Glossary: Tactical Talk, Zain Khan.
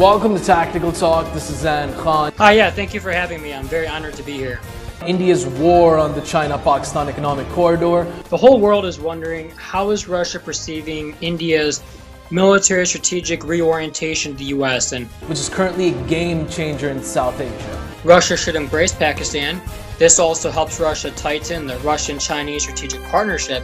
Welcome to Tactical Talk. This is Zain Khan. Hi, yeah, thank you for having me. I'm very honored to be here. India's war on the China-Pakistan economic corridor. The whole world is wondering, how is Russia perceiving India's military strategic reorientation to the U.S., which is currently a game changer in South Asia. Russia should embrace Pakistan. This also helps Russia tighten the Russian-Chinese strategic partnership.